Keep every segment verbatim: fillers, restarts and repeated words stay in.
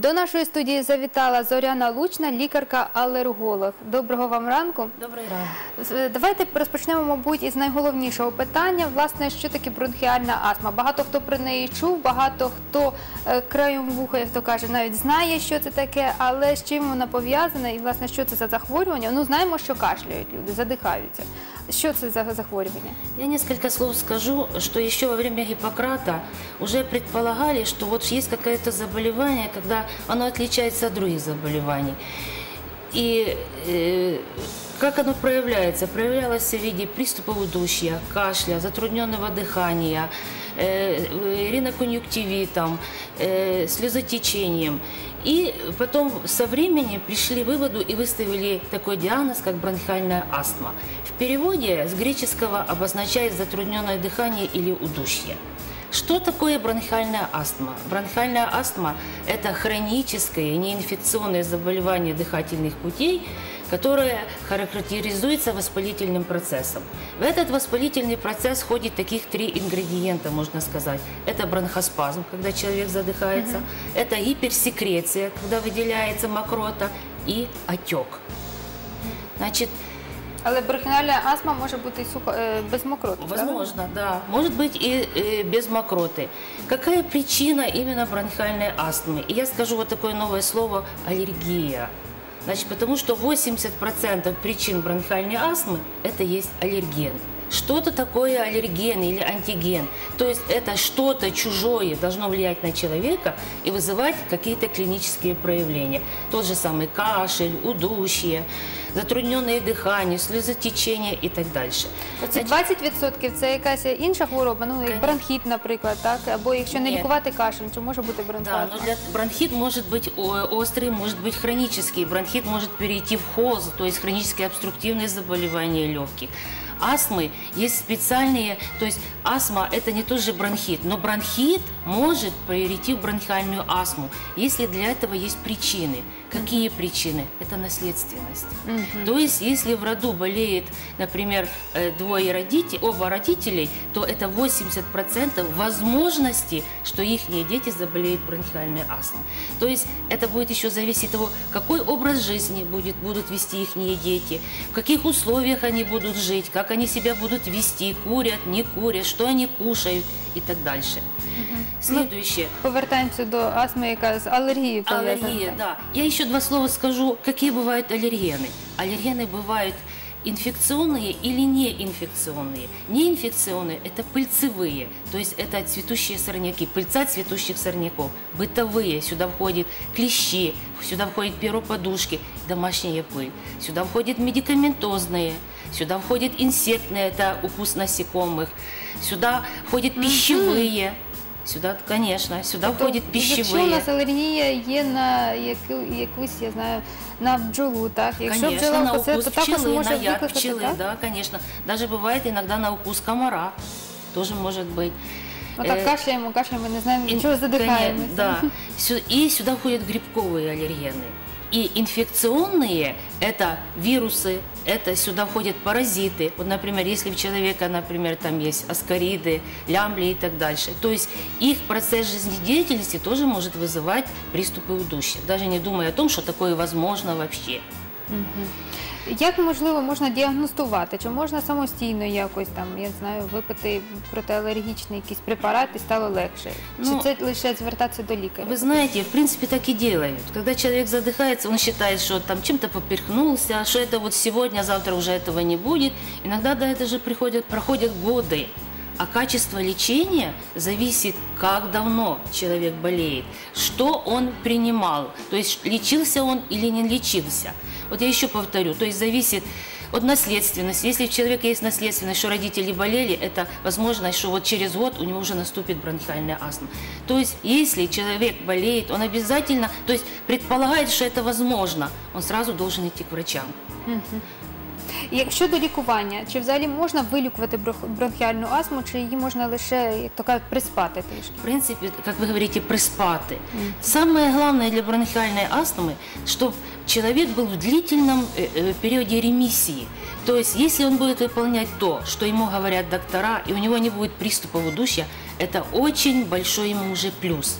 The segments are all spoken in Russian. До нашої студії завітала Зоряна Лучна, лікарка-алерголог. Доброго вам ранку. Доброго ранку. Давайте розпочнемо, мабуть, із найголовнішого питання, власне, що таке бронхіальна астма. Багато хто про неї чув, багато хто краєм вуха, як то каже, навіть знає, що це таке, але з чим вона пов'язана і, власне, що це за захворювання? Ну, знаємо, що кашляють люди, задихаються. Что это за захворювание? Я несколько слов скажу, что еще во время Гиппократа уже предполагали, что вот есть какое-то заболевание, когда оно отличается от других заболеваний. И э, как оно проявляется? Проявлялось в виде приступов удушья, кашля, затрудненного дыхания, э, риноконъюнктивитом, э, слезотечением. И потом со временем пришли к выводу и выставили такой диагноз, как бронхиальная астма. В переводе с греческого обозначает затрудненное дыхание или удушье. Что такое бронхиальная астма? Бронхиальная астма – это хроническое неинфекционное заболевание дыхательных путей, которое характеризуется воспалительным процессом. В этот воспалительный процесс входит таких три ингредиента, можно сказать. Это бронхоспазм, когда человек задыхается, mm-hmm. это гиперсекреция, когда выделяется мокрота, и отек. Значит, але бронхіальна астма може бути без мокроти, возможно, да. Может быть и без мокроты. Какая причина именно бронхиальной астмы? И я скажу вот такое новое слово – аллергия. Значит, потому что восемьдесят процентов причин бронхиальной астмы – это есть аллерген. Что-то такое аллерген или антиген. То есть это что-то чужое должно влиять на человека и вызывать какие-то клинические проявления. Тот же самый кашель, удушье, затрудненное дыхание, слезотечение и так дальше. двадцять відсотків – це якась інша хвороба, ну, як бронхіт, наприклад, так? Або якщо не лікувати кашель, то може бути бронхіальна. Да, но для... бронхіт може бути острий, може бути хронічний, бронхіт може перейти в холод, то есть хронічне обструктивне заболівання легких. Астмы есть специальные, то есть астма это не тот же бронхит, но бронхит может перейти в бронхиальную астму, если для этого есть причины. Какие причины? Это наследственность. Mm-hmm. То есть если в роду болеет, например, двое родителей, оба родителей, то это восемьдесят процентов возможности, что их дети заболеют бронхиальной астмой. То есть это будет еще зависеть от того, какой образ жизни будет, будут вести их дети, в каких условиях они будут жить, как они себя будут вести, курят, не курят, что они кушают и так дальше. Угу. Следующее. Мы повертаемся до астмы, яка с аллергией повязана. Аллергия, да. Я еще два слова скажу, какие бывают аллергены. Аллергены бывают инфекционные или неинфекционные. Неинфекционные – это пыльцевые, то есть это цветущие сорняки, пыльца цветущих сорняков. Бытовые, сюда входят клещи, сюда входят перо-подушки, домашняя пыль. Сюда входят медикаментозные, сюда входят инсектные, это укус насекомых. Сюда входят пищевые. Сюда, конечно, сюда тобто, входят пищевые. Якщо у нас алергия є на якусь, я знаю, на бджолу, так? Якщо конечно, бджола на укус пчелы, на яд пчелы, так? Да, конечно. Даже бывает иногда на укус комара, тоже может быть. Вот так кашляем, кашляем, мы не знаем, ничего задыхаемся. Да. И сюда входят грибковые аллергены. И инфекционные – это вирусы, это сюда входят паразиты. Вот, например, если у человека, например, там есть аскариды, лямбли и так дальше. То есть их процесс жизнедеятельности тоже может вызывать приступы удушья, даже не думая о том, что такое возможно вообще. Угу. Як, можливо, можна діагностувати? Чи можна самостійно якось, там, я знаю, випити протиалергічний якийсь препарат і стало легше? Ну, чи це лише звертатися до лікаря? Ви знаєте, в принципі, так і роблять. Коли чоловік задихається, він вважає, що там чим-то поперхнувся, що це от сьогодні, завтра вже цього не буде. Іноді до цього приходять, проходять роки. А качество лечения зависит, как давно человек болеет, что он принимал, то есть лечился он или не лечился. Вот я еще повторю, то есть зависит от наследственности. Если у человека есть наследственность, что родители болели, это возможность, что вот через год у него уже наступит бронхиальная астма. То есть если человек болеет, он обязательно, то есть предполагает, что это возможно, он сразу должен идти к врачам. Якщо до лікування, чи взагалі можна вилікувати бронхіальну астму, чи її можна лише, як то кажуть, приспати трішки? В принципі, як ви говорите, приспати. Mm. Самое главное для бронхіальної астмы, щоб человек был в длительном периоде ремиссии. То есть, если он будет выполнять то, что ему говорят доктора, и у него не будет приступов удушья, это очень большой ему уже плюс.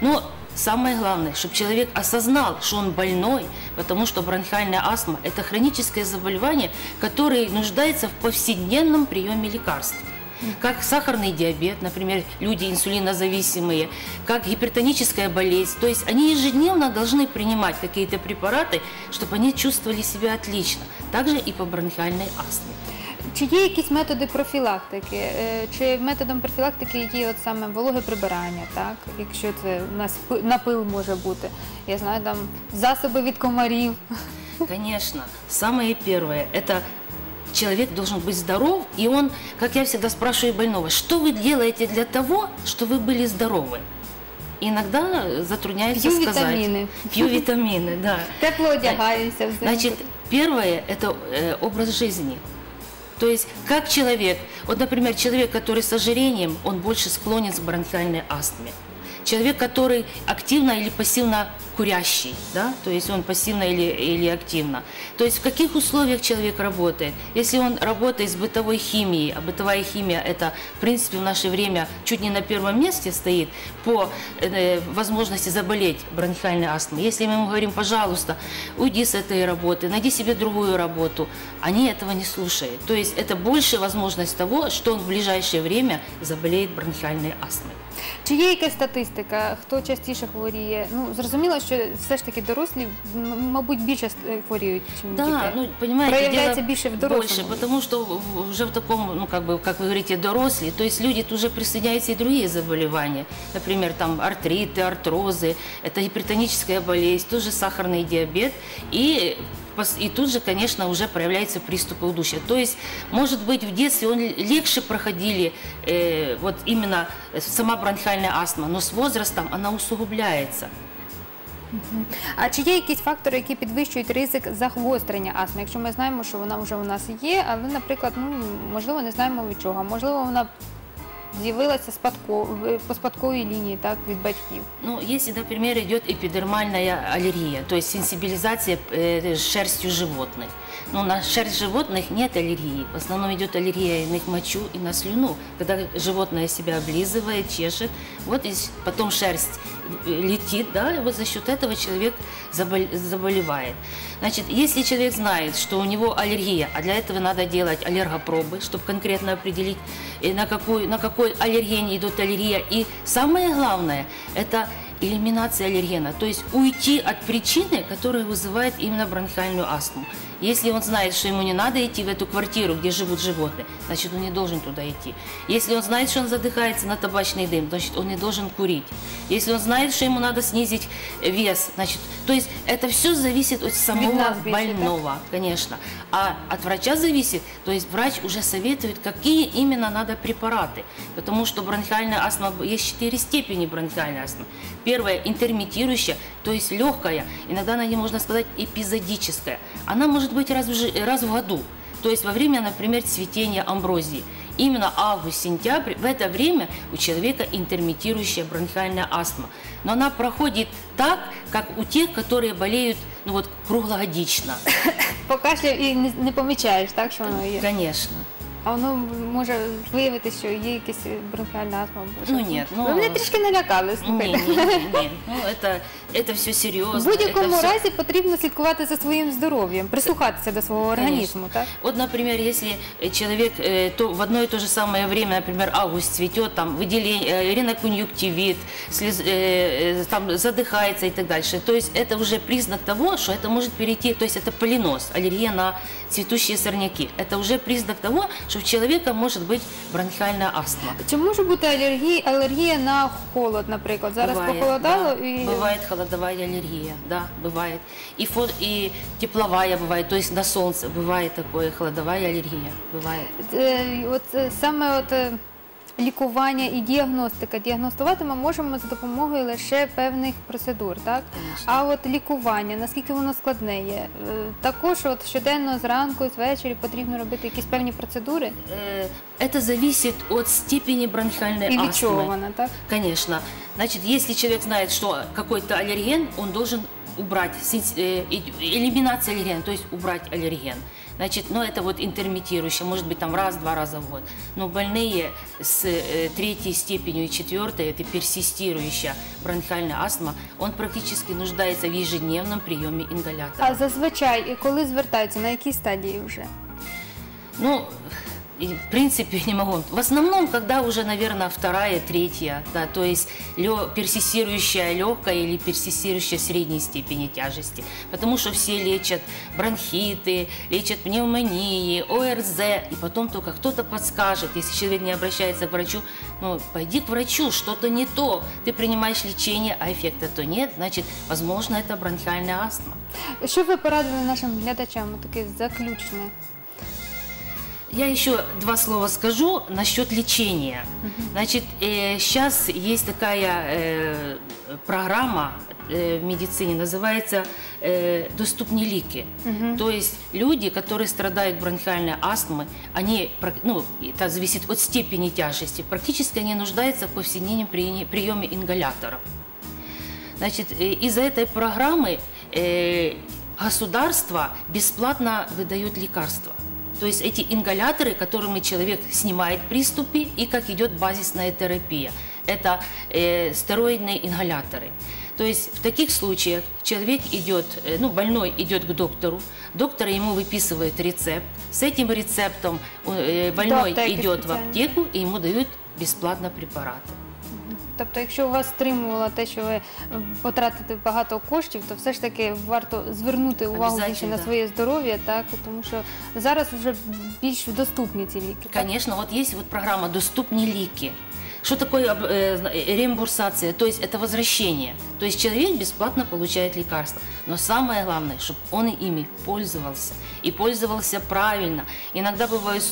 Но Самое главное, чтобы человек осознал, что он больной, потому что бронхиальная астма – это хроническое заболевание, которое нуждается в повседневном приеме лекарств. Как сахарный диабет, например, люди инсулинозависимые, как гипертоническая болезнь. То есть они ежедневно должны принимать какие-то препараты, чтобы они чувствовали себя отлично. Также и по бронхиальной астме. Чи є якісь методи профілактики? Чи методом профілактики є от саме вологе прибирання, так? Якщо це напил може бути, я знаю, там засоби від комарів. Конечно, самое первое – это человек должен быть здоров, и он, как я всегда спрашиваю больного, что вы делаете для того, чтобы вы были здоровы? Иногда затрудняется Пью сказать. Витамины. Пью витамины, да. Тепло одягаемся. Значит, первое – это образ жизни. То есть, как человек, вот, например, человек, который с ожирением, он больше склонен к бронхиальной астме. Человек, который активно или пассивно курящий, да, то есть он пассивно или, или активно. То есть в каких условиях человек работает? Если он работает с бытовой химией, а бытовая химия это, в принципе, в наше время чуть не на первом месте стоит по э, возможности заболеть бронхиальной астмой. Если мы ему говорим, пожалуйста, уйди с этой работы, найди себе другую работу, они этого не слушают. То есть это больше возможность того, что он в ближайшее время заболеет бронхиальной астмой. Чи є якась статистика, хто частіше хворіє? Ну, зрозуміло, що все ж таки дорослі, мабуть, більше хворіють, ніж діти. Да, ну, понимаете, проявляється більше в дорослому. Больше, потому что уже в таком, ну, как бы, как вы говорите, дорослі, то есть люди уже присоединяются и другие заболевания. Например, там артриты, артрозы, это гипертоническая болезнь, тоже сахарный диабет. И И тут же, конечно, уже проявляются приступы удушья. То есть, может быть, в детстве он легче проходили э, вот именно сама бронхиальная астма, но с возрастом она усугубляется. А чи є якісь фактори, які підвищують ризик загострення астми? Якщо ми знаємо, що вона вже у нас є, але, наприклад, ну, можливо, не знаємо від чого, можливо, вона з'явилася по спадковой линии, так, от батьків. Ну, если, например, идет эпидермальная аллергия, то есть сенсибилизация шерстью животных. Но на шерсть животных нет аллергии. В основном идет аллергия и на их мочу, и на слюну. Когда животное себя облизывает, чешет, вот и потом шерсть летит, да, и вот за счет этого человек заболевает. Значит, если человек знает, что у него аллергия, а для этого надо делать аллергопробы, чтобы конкретно определить, на какую, на какой аллерген идет аллергия. И самое главное, это элиминация аллергена, то есть уйти от причины, которая вызывает именно бронхиальную астму. Если он знает, что ему не надо идти в эту квартиру, где живут животные, значит, он не должен туда идти. Если он знает, что он задыхается на табачный дым, значит, он не должен курить. Если он знает, что ему надо снизить вес, значит, то есть это все зависит от самого больного, конечно. А от врача зависит, то есть врач уже советует, какие именно надо препараты. Потому что бронхиальная астма, есть четыре степени бронхиальной астмы. Первая – интермитирующая, то есть легкая, иногда на ней можно сказать эпизодическая. Она может быть раз в, раз в году, то есть во время, например, цветения амброзии. Именно август-сентябрь, в это время у человека интермитирующая бронхиальная астма. Но она проходит так, как у тех, которые болеют, ну, вот, круглогодично. Покашлял и не помечаешь, так, что оно есть? Конечно. А воно може виявити, що є якась бронхіальна астма? Ну, ні. Ну, ви мене трішки налякали, слухайте. Ні, ні, ні. Ну, це, це все серйозно. В будь-якому разі все... потрібно слідкувати за своїм здоров'ям, прислухатися до свого організму, так? От, наприклад, якщо чоловік то в одно і те ж саме время, наприклад, август цвіте, там, виділення, ринокон'юктивіт, сліз, там, задихається і так далі. Тобто, це вже признак того, що це може перейти, тобто, це поліноз, алергія на цвітущі сорняки. Це вже признак того, що в человека может быть бронхиальная астма. Чи може бути алергія, алергія на холод, наприклад? Зараз бывает, похолодало да. и... Бывает холодовая аллергия, да, бывает. И, фо... и тепловая бывает, то есть на солнце бывает такое, холодовая аллергия, бывает. Э, вот, саме от, лікування і діагностика. Діагностувати ми можемо за допомогою лише певних процедур, так? Конечно. А от лікування, наскільки воно складне є? Також от щоденно, зранку, звечері потрібно робити якісь певні процедури? Це залежить від степені бронхіальної астми. І від чого вона, так? Звісно. Значить, якщо чоловік знає, що якийсь алерген, він має убрати, елімінація алергена, тобто убрати алерген. Значит, ну это вот интермитирующее, может быть там раз-два раза в год. Но больные с третьей степенью и четвертой, это персистирующая бронхиальная астма, он практически нуждается в ежедневном приеме ингалятора. А зазвичай, коли звертаються, на якій стадії вже? Ну, в принципе, не могу. В основном, когда уже, наверное, вторая, третья, да, то есть лё, персистирующая легкая или персистирующая средней степени тяжести. Потому что все лечат бронхиты, лечат пневмонии, ОРЗ. И потом только кто-то подскажет, если человек не обращается к врачу, ну, пойди к врачу, что-то не то. Ты принимаешь лечение, а эффекта то нет, значит, возможно, это бронхиальная астма. Что вы порадовали нашим глядачам, вот такие заключные? Я еще два слова скажу насчет лечения. Значит, э, сейчас есть такая э, программа э, в медицине, называется э, «Доступні ліки». Uh-huh. То есть люди, которые страдают бронхиальной астмой, они, ну, это зависит от степени тяжести, практически они нуждаются в повседневном приеме ингаляторов. Значит, из-за этой программы э, государство бесплатно выдает лекарства. То есть эти ингаляторы, которыми человек снимает приступы, и как идет базисная терапия. Это э, стероидные ингаляторы. То есть в таких случаях человек идет, э, ну, больной идет к доктору, доктор ему выписывает рецепт. С этим рецептом э, больной идет в аптеку, и ему дают бесплатно препараты. Тобто, якщо у вас стримувало те, що ви потратите багато коштів, то все ж таки варто звернути увагу більше на своє здоров'я, так? Тому що зараз вже більш доступні ці ліки. Звісно, от є програма «Доступні ліки». Что такое реимбурсация? То есть это возвращение. То есть человек бесплатно получает лекарства. Но самое главное, чтобы он ими пользовался. И пользовался правильно. Иногда бывают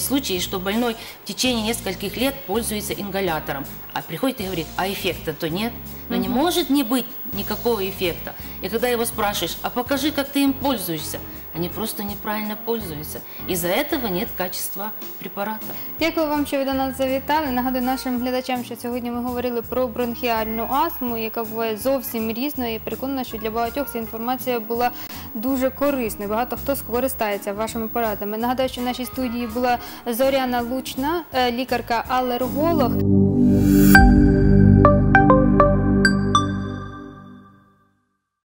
случаи, что больной в течение нескольких лет пользуется ингалятором. А приходит и говорит, а эффекта-то нет. Но не может не быть никакого эффекта. И когда его спрашиваешь, а покажи, как ты им пользуешься. Вони просто неправильно користуються. І за цього немає якості препарату. Дякую вам, що ви до нас завітали. Нагадую нашим глядачам, що сьогодні ми говорили про бронхіальну астму, яка буває зовсім різною. І переконана, що для багатьох ця інформація була дуже корисною. Багато хто скористається вашими порадами. Нагадаю, що в нашій студії була Зоряна Лучна, лікарка-алерголог.